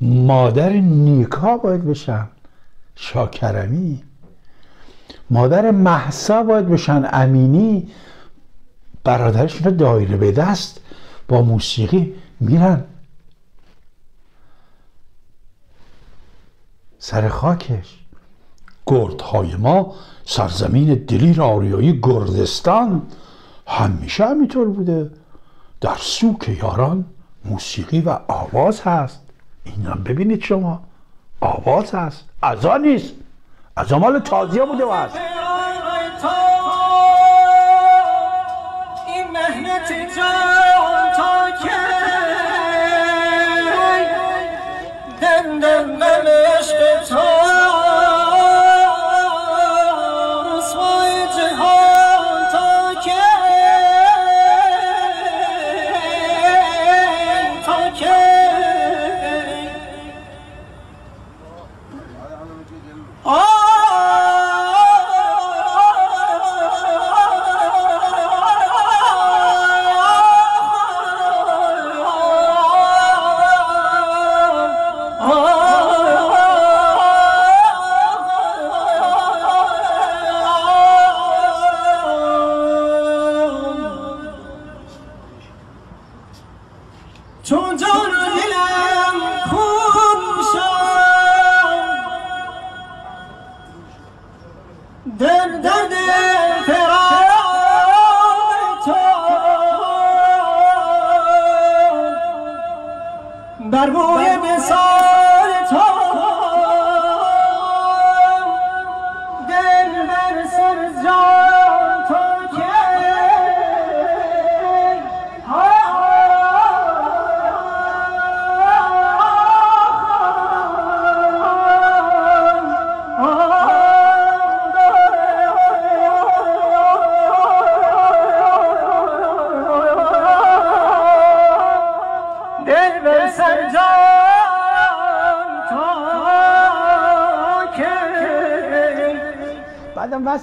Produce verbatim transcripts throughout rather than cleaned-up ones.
مادر نیکا باید بشن شاکرمی، مادر مهسا باید بشن امینی، برادرشون دایره به دست با موسیقی میرن سر خاکش. گردهای ما سرزمین دلیر آریایی گردستان همیشه همینطور بوده، در سوک یاران موسیقی و آواز هست. اینا ببینید شما آواز هست، عزا نیست، عزا مال تازیه بوده و هست.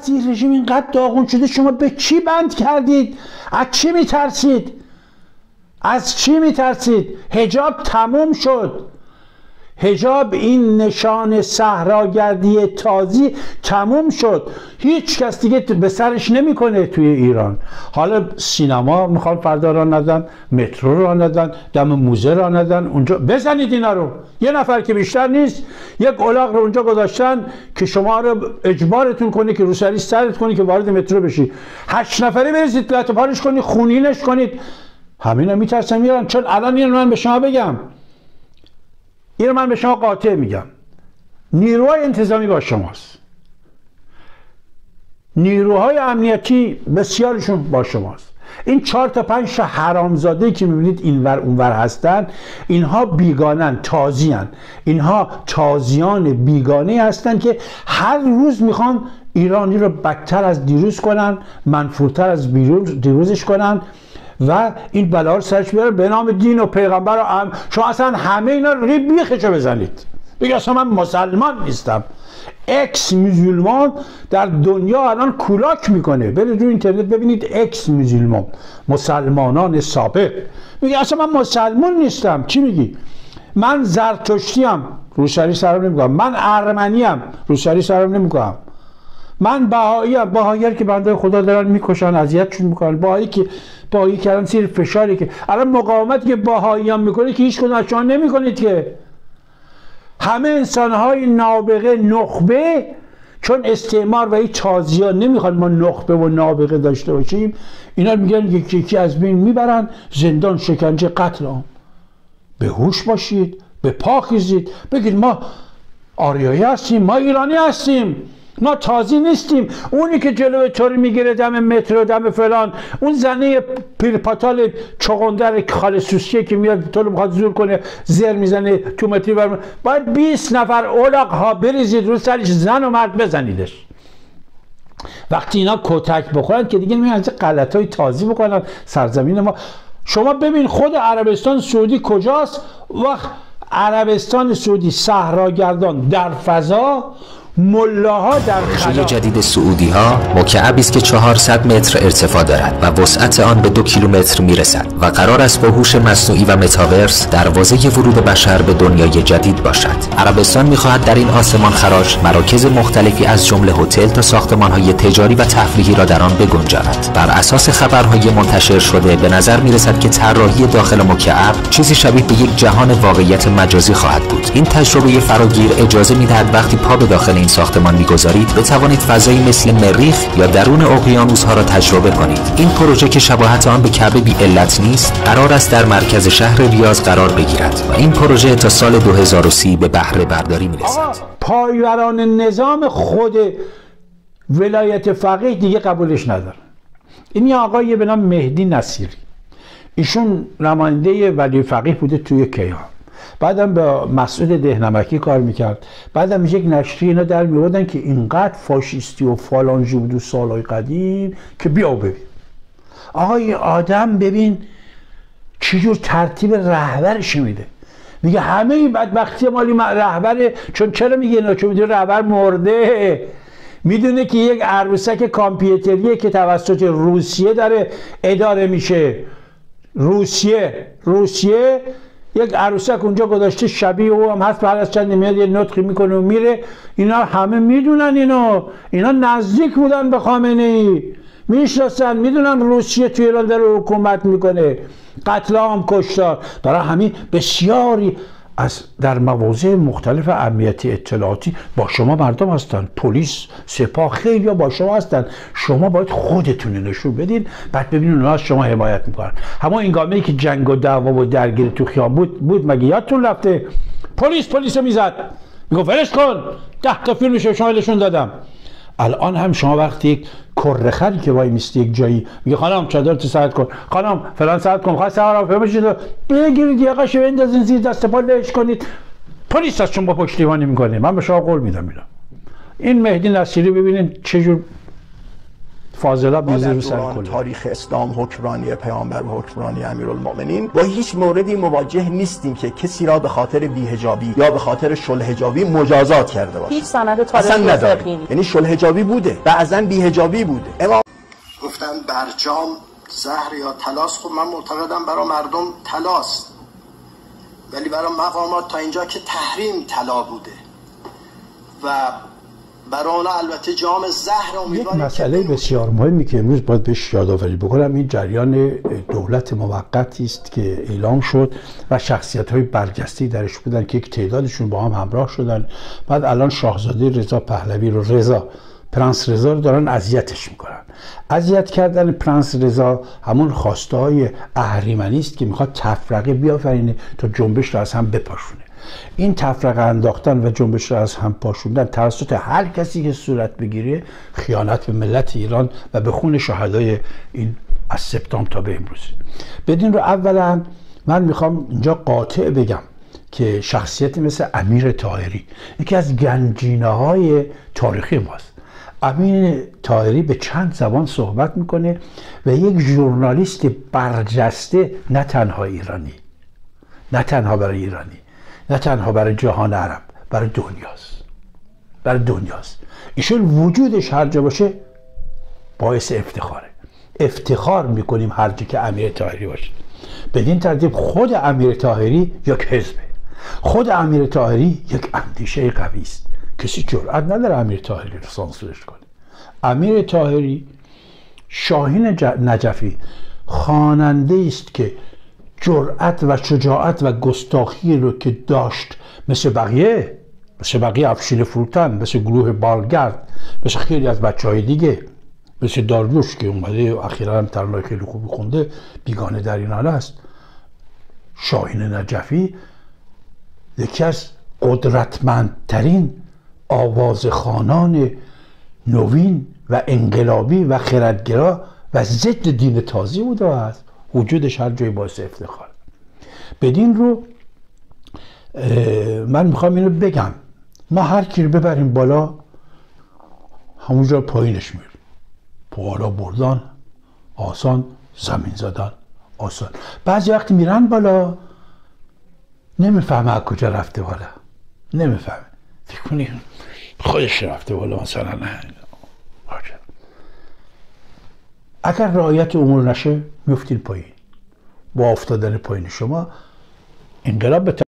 این رژیم اینقدر داغون شده، شما به چی بند کردید؟ از چی میترسید؟ از چی میترسید؟ حجاب تموم شد، حجاب این نشان صحراگردی تازی تموم شد، هیچ کس دیگه به سرش نمیکنه توی ایران. حالا سینما میخوان فردا را ندن، مترو را ندن، دم موزه را ندن، اونجا بزنید اینا رو، یه نفر که بیشتر نیست، یک الاغ رو اونجا گذاشتن که شما رو اجبارتون کنه که روسری سرت کنی که وارد مترو بشی، هشت نفره برسید لطو پارش کنید، خونینش کنید. همینا میترسن میرن. چون الان اینو من به شما بگم، اینو من به شما قاطع میگم، نیروهای انتظامی با شماست، نیروهای امنیتی بسیارشون با شماست. این چهار تا پنج تا حرامزاده که میبینید اینور اونور هستن، اینها بیگانن، تازیان، اینها تازیان بیگانه هستن که هر روز میخوان ایرانی رو بدتر از دیروز کنن، منفورتر از دیروزش کنن و این بلا رو سرش بیارن به نام دین و پیغمبر و عم... شما اصلا همه اینا رو بیخشو بزنید، بگه اصلا من مسلمان نیستم. اکس مسلمان در دنیا الان کولاک میکنه، برید روی اینترنت ببینید اکس مسلمان، مسلمانان سابق، میگه اصلا من مسلمان نیستم. چی میگی؟ من زرتشتیم، روسری سرم نمیکنم. من ارمنیم، روسری سرم نمیکنم. من بهاییم، بهایی که بنده خدا دارن میکشن، اذیتشون میکنن، بهایی که بهایی کردن سیر فشاری که الان مقاومت که بهاییان میکنه که هیچ کدوم از شما نمیکنید که. همه انسانهای نابغه نخبه، چون استعمار و این تازی‌ها نمیخوان ما نخبه و نابغه داشته باشیم، اینا میگن یکی یکی از بین میبرن، زندان، شکنجه، قتل عام. به هوش باشید، به پا خیزید، بگید ما آریایی هستیم، ما ایرانی هستیم، ما تازی نیستیم. اونی که جلوی توری میگیره دم مترو، دم فلان، اون زنه پیرپاتال چغندر خالصوسیه که میاد تو رو میخواد زور کنه، زر میزنه تو متری برمون، باید بیست نفر اولاق ها بریزید رو سرش، زن و مرد بزنیدش. وقتی اینا کتک بخورن که دیگه نمیان از غلط های تازی بکنن سرزمین ما. شما ببین خود عربستان سعودی کجاست؟ وقت عربستان سعودی صحراگردان در فضا ملاها در خلا. جدید سعودی ها مکعبی است که چهارصد متر ارتفاع دارد و وسعت آن به دو کیلومتر میرسد و قرار است با هوش مصنوعی و متاورس دروازه ورود بشر به دنیای جدید باشد. عربستان میخواهد در این آسمان خراج مراکز مختلفی از جمله هتل تا ساختمانهای تجاری و تفریحی را در آن بگنجاند. بر اساس خبرهای منتشر شده به نظر میرسد که طراحی داخل مکعب چیزی شبیه به یک جهان واقعیت مجازی خواهد بود. این تجربه فراگیر اجازه میدهد وقتی پا به داخل این ساختمان می‌گذارید بتوانید فضایی مثل مریخ یا درون اقیانوس‌ها را تجربه کنید. این پروژه که شباهت آن به کعبه بی علت نیست، قرار است در مرکز شهر ریاض قرار بگیرد و این پروژه تا سال دو هزار و سی به بهره برداری می‌رسد. پایه‌وران نظام خود ولایت فقیه دیگه قبولش ندارن. این یه آقایی به نام مهدی نصیری، ایشون نماینده ولی فقیه بوده توی کیهان، بعدم با مسعود دهنمکی کار میکرد، بعدم یک نشریه اینا در میوردن که اینقدر فاشیستی و فالانجی بود و سالهای قدیم که بیا ببین آقا این آدم ببین چجور ترتیب رهبرش میده، میگه همه این بدبختی مالی رهبره. چون چرا میگه اینا؟ چون میدونه رهبر مرده، میدونه که یک عروسک کامپیوتریه که توسط روسیه داره اداره میشه. روسیه روسیه یک عروسک اونجا گذاشته شبیه او هم هست، بعد از چند میاد یه نطقی میکنه و میره. اینا همه میدونن، اینا اینا نزدیک بودن به خامنه ای، میشناسن، میدونن روسیه توی ایران داره حکومت میکنه، قتل عام، کشتار. برای همین بسیاری از در مواضع مختلف امنیتی اطلاعاتی با شما مردم هستن، پلیس، سپاه، خیلی با شما هستن. شما باید خودتون نشون بدین، بعد ببینید اونها از شما حمایت میکنن. همون اینگامه ای که جنگ و دعوا و درگیری تو خیابون بود بود مگه یادتون رفته؟ پلیس پلیس میزد، میگفت ولش کن، ده تا فیلمش شاملشون دادم. الان هم شما وقتی یک کرخری که وای میستی یک جایی میگه خانم چادر تو سرت کن، خانم فلان سرت کن، خواهد سوار بشید بگیرید یقه‌شو بندازین زیر دست پا لهش کنید، پلیس از شما پشتیبانی میکنه. من به شما قول میدم اینا این مهدی نصیری ببینین چجور فاضلاب میزه رو سر کله. تاریخ اسلام حکمرانی پیامبر و حکمرانی امیرالمؤمنین با هیچ موردی مواجه نیستیم که کسی را به خاطر بی‌حجابی یا به خاطر شلحجابی مجازات کرده باشه. هیچ سند تاریخی نداریم. یعنی شلحجابی بوده، بعضاً بی‌حجابی بوده. امام گفتن برجام زهر یا طلاست. خب من معتقدم برای مردم طلاست، ولی برای مقامات تا اینجا که تحریم طلا بوده و برای البته جام زهر. امیدوارم یک مسئله بسیار مهمی که امروز باید بهش یادآوری بکنم، این جریان دولت موقتی است که اعلام شد و شخصیت‌های برجسته درش بودن که یک تعدادشون با هم همراه شدن. بعد الان شاهزاده رضا پهلوی رو رضا پرنس رضا رو دارن اذیتش میکنن. اذیت کردن پرنس رضا همون خواسته های اهریمنی است که میخواد تفرقه بیافرینه تا جنبش رو از هم بپاشونه. این تفرقه انداختن و جنبش را از هم پاشوندن توسط هر کسی که صورت بگیره خیانت به ملت ایران و به خون شهدای این از سپتامبر تا به امروز. بدین رو اولا من میخوام اینجا قاطع بگم که شخصیتی مثل امیر طاهری یکی از گنجینه‌های تاریخی ماست. امیر طاهری به چند زبان صحبت میکنه و یک ژورنالیست برجسته، نه تنها ایرانی، نه تنها برای ایرانی، نه تنها برای جهان عرب، برای دنیاست، برای دنیاست. ایشون وجودش هر جا باشه باعث افتخاره. افتخار میکنیم هر جا که امیر طاهری باشه. بدین ترتیب خود امیر طاهری یک حزبه، خود امیر طاهری یک اندیشه قوی است. کسی جرئت نداره امیر طاهری رو سانسورش کنه. امیر طاهری شاهین نجفی خواننده است که جرأت و شجاعت و گستاخی رو که داشت مثل بقیه مثل بقیه افشین فروتن، مثل گروه بالگرد، مثل خیلی از بچه های دیگه، مثل داریوش که اومده اخیرا هم ترانه خیلی خوبی خونده، بیگانه در این حال است. شاهین نجفی یکی از قدرتمندترین آوازخوانان نوین و انقلابی و خردگرا و ضد دین تازی بوده است. وجودش هر جایی باعث افتخار. بدین رو من میخوام اینو بگم، ما هر کی رو ببریم بالا همونجا پایینش میریم. بالا بردن آسان، زمین زدن آسان. بعضی وقت میرن بالا نمیفهمه از کجا رفته بالا، نمیفهمه، فکر کنی خودش رفته بالا مثلا نه. اگر رعایت امور نشه میفتید پایین. با افتادن پایین شما انقلاب